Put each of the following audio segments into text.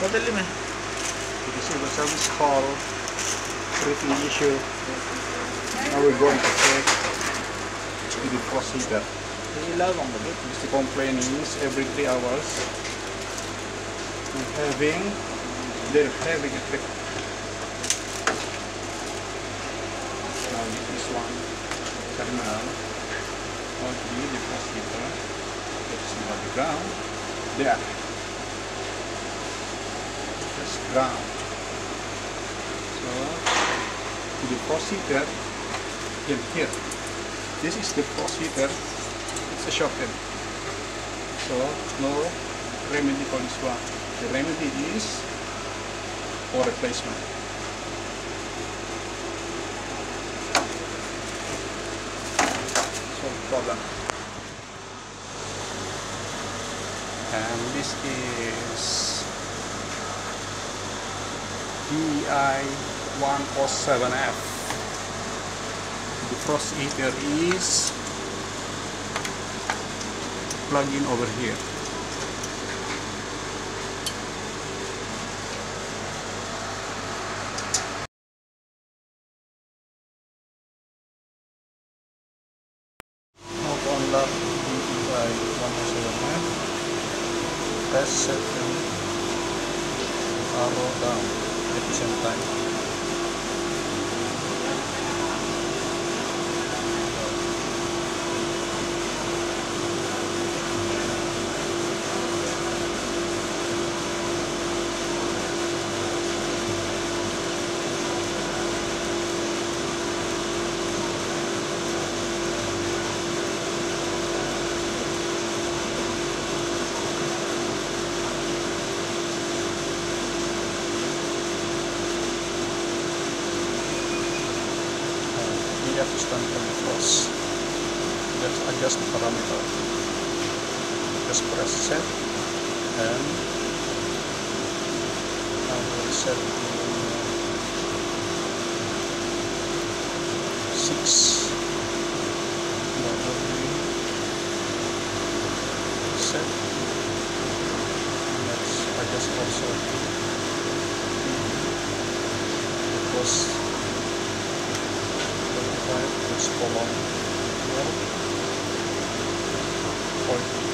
Madali man. Because it was a service call, tricky issue. Now we're going to check the procedure. We love on the bit. This complaint is every 3 hours. They're having a trip. Now this one, terminal, going to be the procedure. It's not the ground. There. Ground. So the procedure in here. This is the procedure. It's a shorten. So no remedy for this one. The remedy is for replacement. So problem. And this is DEI 107F. The procedure is plug in over here. Not on love DEI 107F. Test setting arrow down. Efficient time. Have to stand on the cross. Just adjust the parameter. Just press set and I will set to 6. Set. Let's adjust also the cross. It's for long. 40. 45.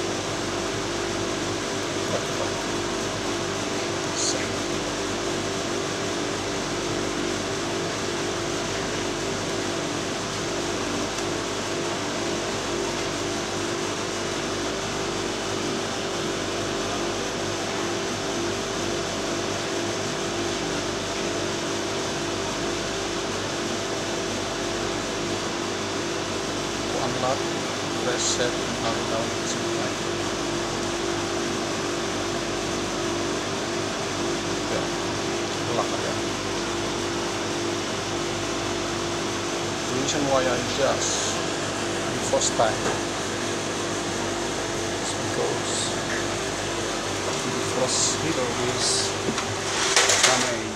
7. Unlock, press set, and knock it down to the right. Okay, lock again. The reason why I adjust the first time is because the first heater is damaged.